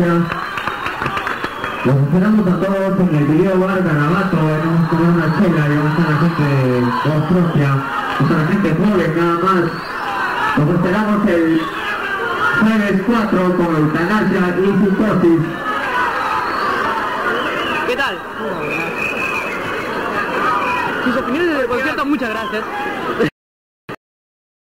gracias. Los esperamos a todos en el video bar Garabato. Vamos a comer una chela y vamos a estar la gente de voz propia. Vamos a la gente joven nada más. Los esperamos el jueves 4 con eutanasia y psicosis. ¿Qué tal? Sus opiniones del concierto, muchas gracias.